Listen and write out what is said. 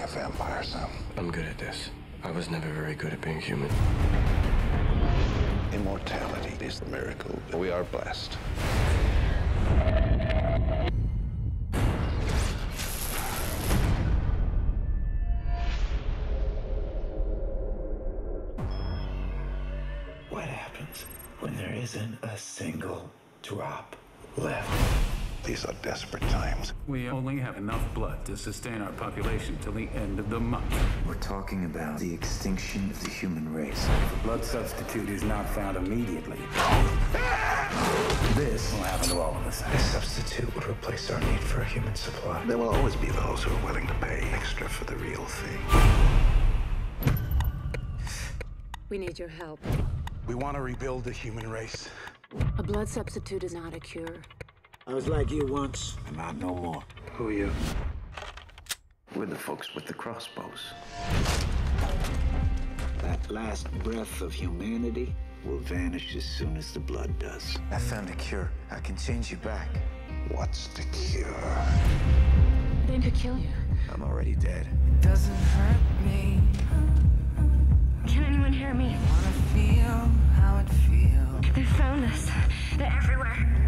like a vampire, son. I'm good at this. I was never very good at being human. Immortality is the miracle. We are blessed. What happens when there isn't a single drop left? These are desperate times. We only have enough blood to sustain our population till the end of the month. We're talking about the extinction of the human race. The blood substitute is not found immediately. This will happen to all of us. A substitute would replace our need for a human supply. There will always be those who are willing to pay extra for the real thing. We need your help. We want to rebuild the human race. A blood substitute is not a cure. I was like you once, and not no more. Who are you? We're the folks with the crossbows. That last breath of humanity will vanish as soon as the blood does. I found a cure. I can change you back. What's the cure? They could kill you. I'm already dead. It doesn't hurt me. Can anyone hear me? I wanna feel how it feels. They found us. They're everywhere.